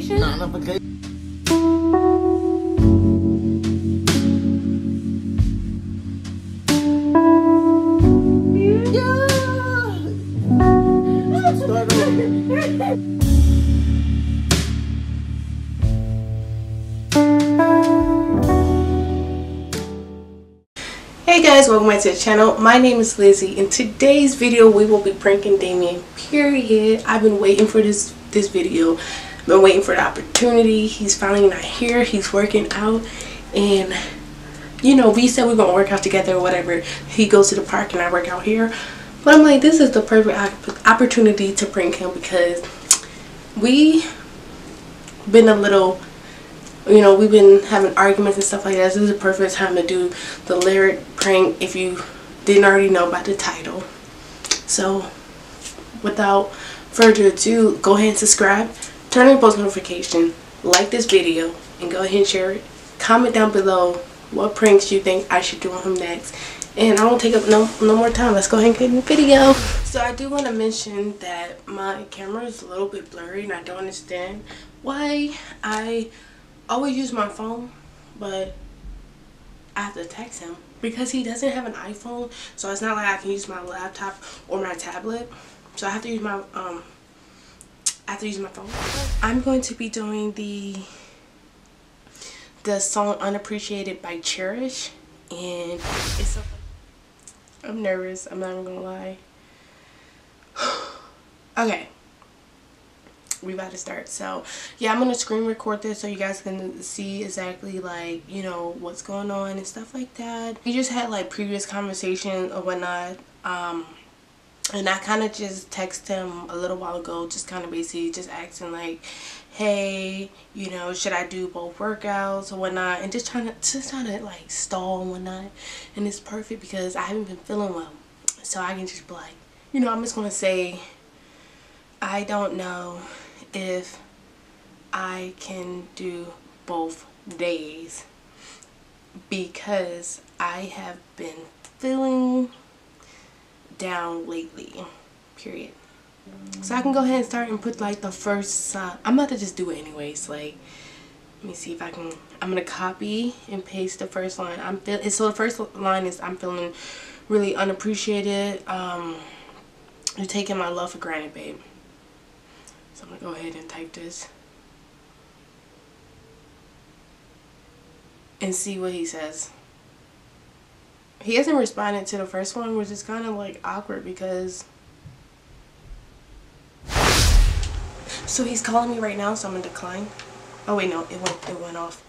vacation? Not on vacation. Hey guys, welcome back to the channel. My name is Lizzy. In today's video we will be pranking Damian, period. I've been waiting for this video. Been waiting for the opportunity. He's finally not here. He's working out, and you know, we said we're gonna work out together or whatever. He goes to the park and I work out here, but I'm like, this is the perfect opportunity to prank him because we been a little, you know, we've been having arguments and stuff like that. This is the perfect time to do the lyric prank if you didn't already know by the title. So without further ado, go ahead and subscribe, turn on post notification, like this video, and go ahead and share it. Comment down below what pranks you think I should do on him next, and I won't take up no more time. Let's go ahead and get in the video. So I do want to mention that my camera is a little bit blurry and I don't understand why I always use my phone, but I have to text him because he doesn't have an iPhone, so it's not like I can use my laptop or my tablet, so I have to use my phone. I'm going to be doing the song Unappreciated by Cherish, and it's so, I'm nervous, I'm not even gonna lie. Okay, we about to start. So yeah, I'm gonna screen record this so you guys can see exactly, like, you know, what's going on and stuff like that. We just had like previous conversations or whatnot, and I kind of just texted him a little while ago, just kind of basically just asking like, hey, you know, should I do both workouts or whatnot, and just trying to like stall and whatnot. And it's perfect because I haven't been feeling well, so I can just be like, you know, I'm just gonna say, I don't know if I can do both days because I have been feeling down lately, period. So I can go ahead and start and put like the first I'm about to just do it anyways. Like, let me see if I can. I'm gonna copy and paste the first line. So the first line is, I'm feeling really unappreciated, you're taking my love for granted, babe. So I'm gonna go ahead and type this and see what he says. He hasn't responded to the first one, which is kind of like awkward because, so he's calling me right now, so I'm gonna decline. Oh wait, no, it went off.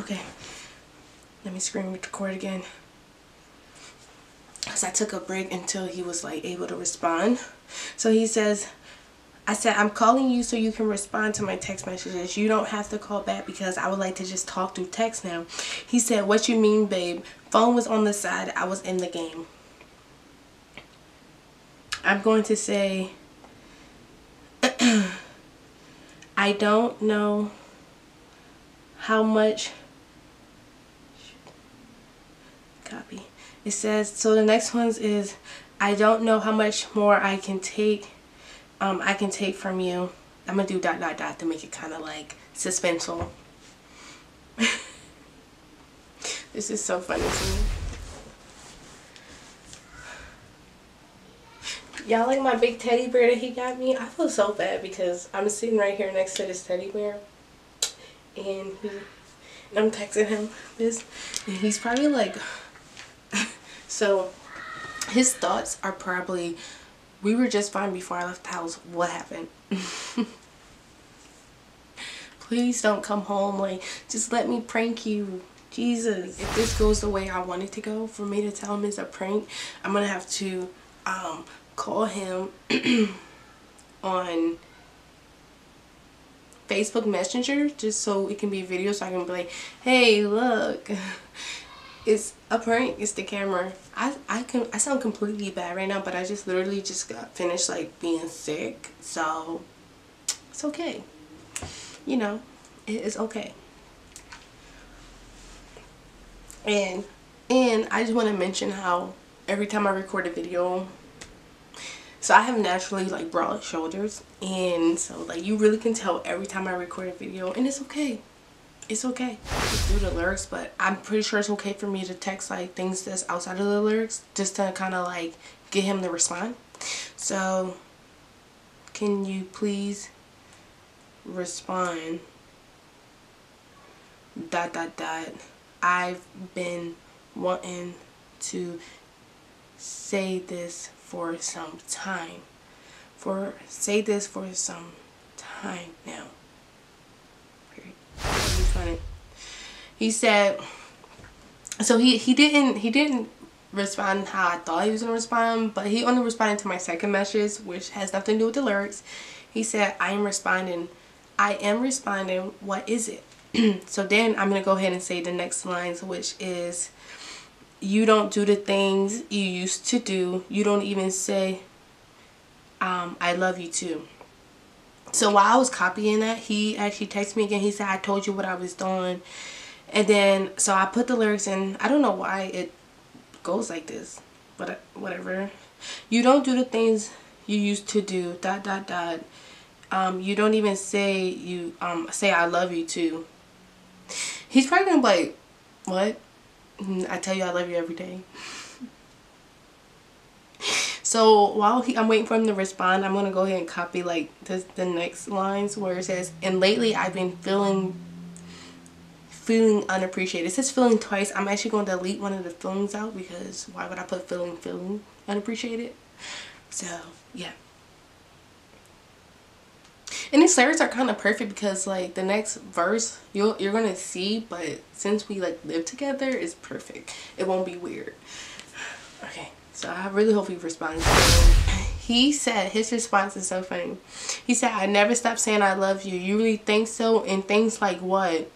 Okay, let me screen record again, because I took a break until he was like able to respond. So he says, I said, I'm calling you so you can respond to my text messages. You don't have to call back because I would like to just talk through text now. He said, what you mean, babe? Phone was on the side, I was in the game. I'm going to say, I don't know how much. Copy. It says, so the next one's is, I don't know how much more I can take from you. I'm gonna do ... to make it kind of like suspenseful. This is so funny to me. Y'all like my big teddy bear that he got me? I feel so bad because I'm sitting right here next to this teddy bear, and I'm texting him this, and he's probably like, so his thoughts are probably, we were just fine before I left the house, what happened? Please don't come home, like, just let me prank you, Jesus. If this goes the way I want it to go, for me to tell him it's a prank, I'm gonna have to call him on Facebook Messenger, just so it can be a video, so I can be like, hey, look, it's a prank, it's the camera. I sound completely bad right now, but I just literally just got finished like being sick, so it's okay, you know, it is okay. And I just want to mention how every time I record a video, So I have naturally like broad shoulders, and so like you really can tell every time I record a video, and it's okay. It's okay. It's through the lyrics, but I'm pretty sure it's okay for me to text like things that's outside of the lyrics just to kind of like get him to respond. So can you please respond? ... I've been wanting to say this for some time. Now. Period. He's funny. He said, so he didn't respond how I thought he was gonna respond, but he only responded to my second message, which has nothing to do with the lyrics. He said, I am responding, what is it? So then I'm going to go ahead and say the next lines, which is, you don't do the things you used to do. You don't even say, I love you too. So while I was copying that, he actually texted me again. He said, I told you what I was doing. And then, so I put the lyrics in. I don't know why it goes like this, but whatever. You don't do the things you used to do, ... You don't even say you, say I love you too. He's probably gonna be like, what? I tell you I love you every day. So while I'm waiting for him to respond, I'm gonna go ahead and copy like the next lines where it says, and lately I've been feeling unappreciated. It says feeling twice. I'm actually gonna delete one of the feelings out because why would I put feeling unappreciated? So yeah. And these lyrics are kind of perfect because like the next verse you're gonna see, but since we like live together, it's perfect. It won't be weird. Okay, so I really hope he responds. He said, his response is so funny. He said, I never stop saying I love you. You really think so? And things like what?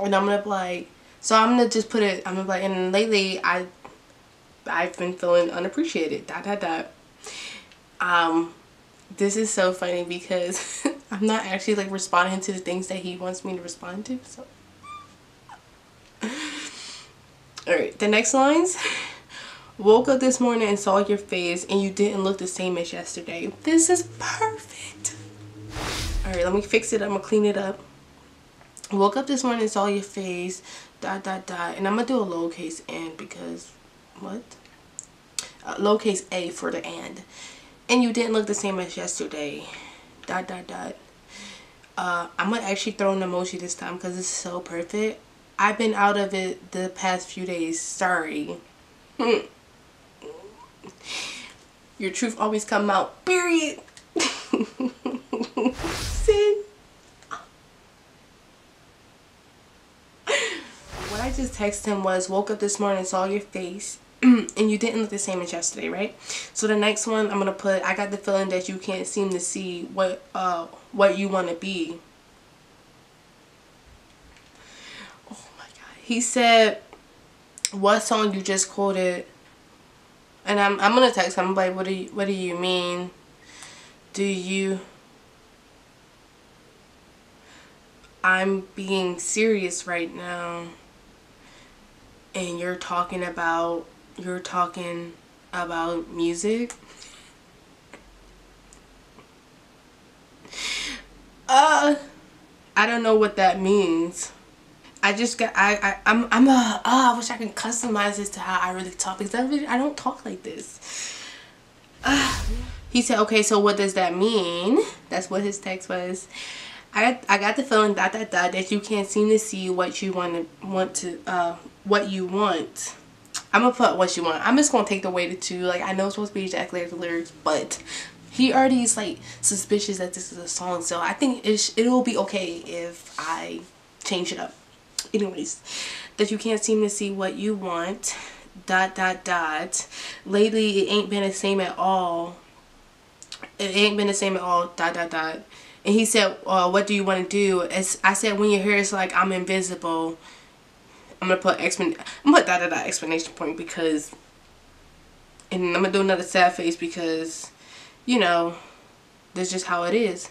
And I'm gonna like, so I'm gonna just put it. I'm gonna like, and lately I've been feeling unappreciated. ... This is so funny because I'm not actually like responding to the things that he wants me to respond to. So, alright, the next lines. Woke up this morning and saw your face and you didn't look the same as yesterday. This is perfect. Alright, let me fix it. I'm gonna clean it up. Woke up this morning and saw your face, ... And I'm gonna do a lowercase n because what? Lowercase a for the and. And you didn't look the same as yesterday, ... I'm gonna actually throw an emoji this time because it's so perfect. I've been out of it the past few days. Sorry. Your truth always come out. Period. See? What I just texted him was, woke up this morning, saw your face. And you didn't look the same as yesterday, right? So the next one I'm gonna put, I got the feeling that you can't seem to see what you want to be. Oh my god. He said, what song you just quoted? And I'm gonna text him like, what do you mean? I'm being serious right now, and you're talking about music. I don't know what that means. I just got I wish I could customize this to how I really talk because I don't talk like this. He said, okay, so what does that mean? That's what his text was. I got the feeling ... that you can't seem to see what you want. I'm gonna put what you want. I'm just gonna take away the two. Like, I know it's supposed to be exactly like the lyrics, but he already is like suspicious that this is a song, so I think it'll be okay if I change it up. Anyways, that you can't seem to see what you want, ... Lately, it ain't been the same at all. ... And he said, what do you want to do? As I said, when you're here, it's like I'm invisible. I'm gonna put exclamation point because, and I'm gonna do another sad face because, you know, that's just how it is.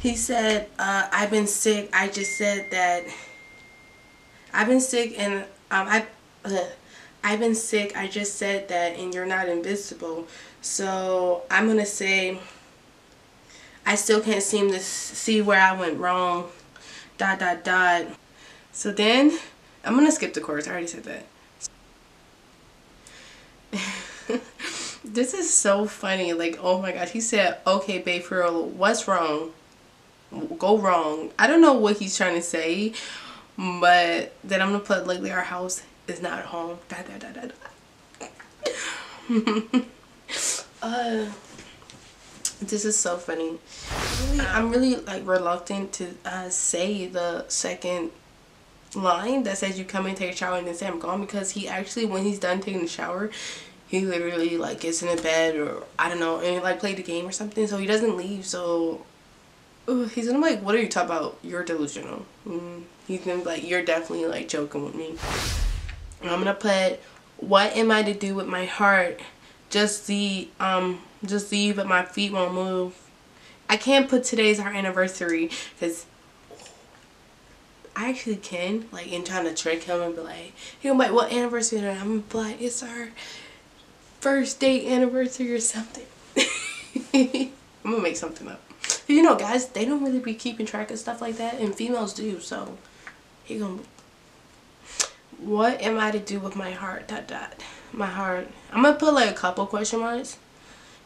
He said, I've been sick. I just said that I've been sick, and I've been sick, I just said that, and you're not invisible. So I'm going to say I still can't seem to see where I went wrong, ... So then I'm going to skip the chorus. I already said that. This is so funny. Like, oh my gosh. He said, okay, babe, for real, what's wrong? Go wrong. I don't know what he's trying to say, but then I'm going to put, lately our house is not home, ... This is so funny. I'm really like reluctant to say the second line that says you come and take a shower and then say I'm gone, because he actually, when he's done taking a shower, he literally like gets in the bed, or I don't know, and like play the game or something, so he doesn't leave. So he's gonna be like, what are you talking about? You're delusional. He's gonna be like, you're definitely like joking with me. And I'm gonna put, what am I to do with my heart? Just leave, but my feet won't move. I can't put today's our anniversary, because I actually can, like, in trying to trick him and be like, he'll be like, what anniversary? And I'm gonna be like, it's our first date anniversary or something. I'm gonna make something up. You know, guys, they don't really be keeping track of stuff like that, and females do, so he gonna, what am I to do with my heart, ... My heart. I'm gonna put like a couple question marks.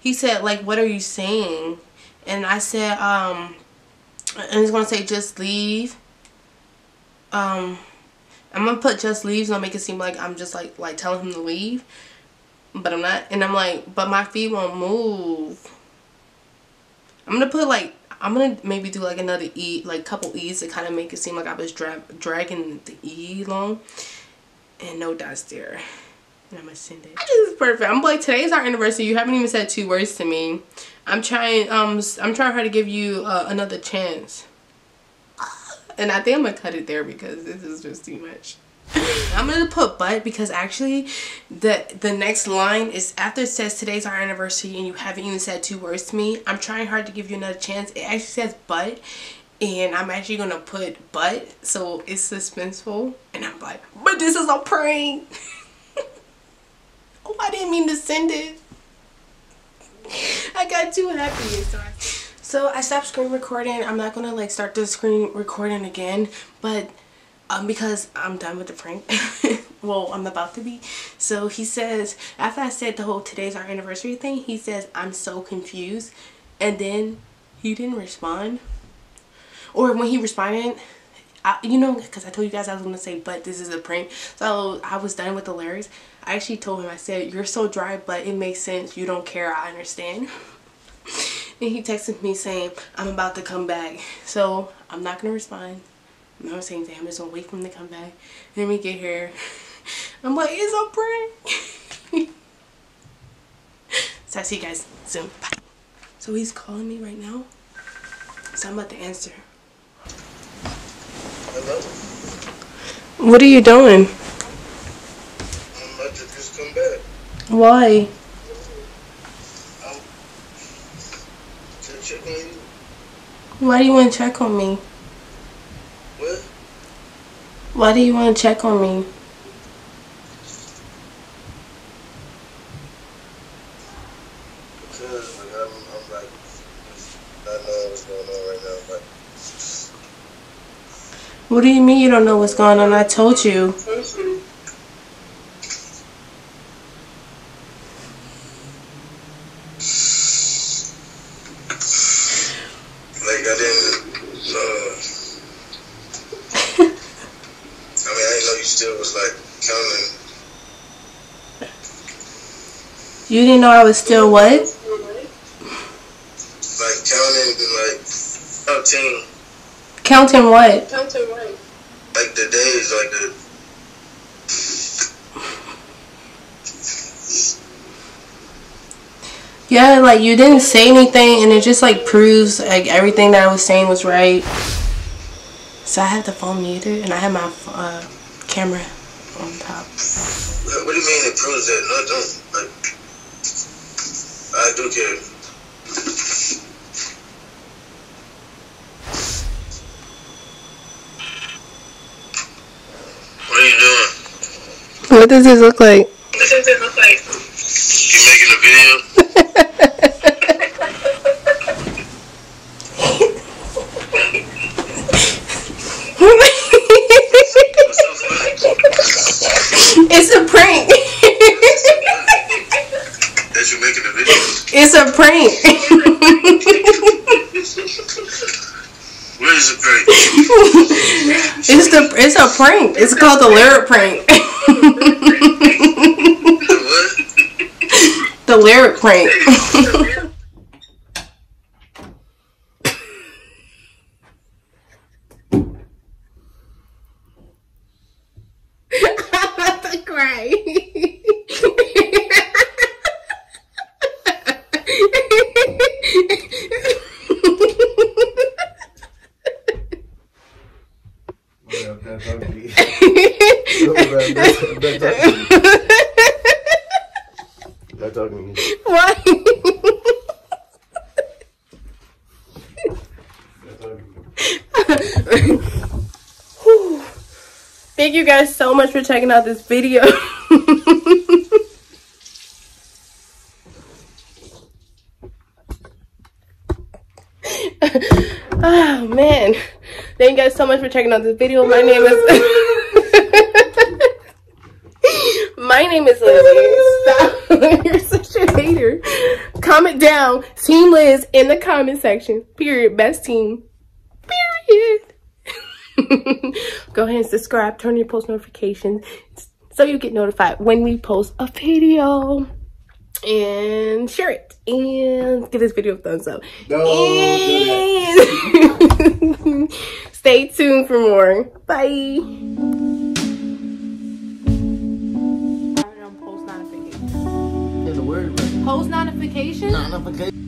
He said like, what are you saying? And I said, and he's gonna say just leave. I'm gonna put just leaves, so I'll make it seem like I'm just like telling him to leave, but I'm not. And I'm like, but my feet won't move. I'm gonna put like, I'm gonna maybe do like another E, like couple E's to kind of make it seem like I was dragging the E long, and no dots there. And I'm gonna send it. I think it's perfect. I'm like, today's our anniversary. You haven't even said two words to me. I'm trying hard to give you another chance. And I think I'm gonna cut it there because this is just too much. I'm gonna put but, because actually the next line is after it says today's our anniversary and you haven't even said two words to me. I'm trying hard to give you another chance. It actually says but, and I'm actually gonna put but so it's suspenseful. And I'm like, but this is a prank. Oh, I didn't mean to send it. I got too happy. So I stopped screen recording. I'm not gonna like start the screen recording again, but because I'm done with the prank. Well, I'm about to be. So he says, after I said the whole today's our anniversary thing, he says, I'm so confused. And then he didn't respond. Or when he responded, you know, because I told you guys I was going to say, but this is a prank. So I was done with the lyrics. I actually told him, I said, you're so dry, but it makes sense. You don't care. I understand. And he texted me saying, I'm about to come back. So I'm not going to respond. I'm not going to say anything. I'm just going to wait for him to come back. Then we get here. I'm like, it's a prank. So I'll see you guys soon. Bye. So he's calling me right now. So I'm about to answer. Hello? What are you doing? I'm about to just come back. Why? I'm to check on you. Why do you want to check on me? What? Why do you want to check on me? Because like, I'm like, I don't know what's going on right now, but... What do you mean you don't know what's going on? I told you. Like, I didn't, I mean, I didn't know you still was, like, counting. You didn't know I was still what? Like, counting, like, 13. Counting what? Counting what? Like the days, like the... Yeah, like you didn't say anything, and it just like proves like everything that I was saying was right. So I had the phone muted, and I had my camera on top. What do you mean it proves that? No, don't. Like, I do care. What does this look like? What does it look like? You making a video? It's a prank. That you making a video? It's a prank. What is a prank? It's a prank. It's called the lyric prank. The what? The lyric prank. I'm about to cry. Talking to me. Why? Thank you guys so much for checking out this video. Oh man, thank you guys so much for checking out this video. My name is Lizzy. Stop. You're such a hater. Comment down Team Liz in the comment section. Period. Best team. Period. Go ahead and subscribe. Turn your post notifications so you get notified when we post a video. And share it. And give this video a thumbs up. No, stay tuned for more. Bye. Post notifications?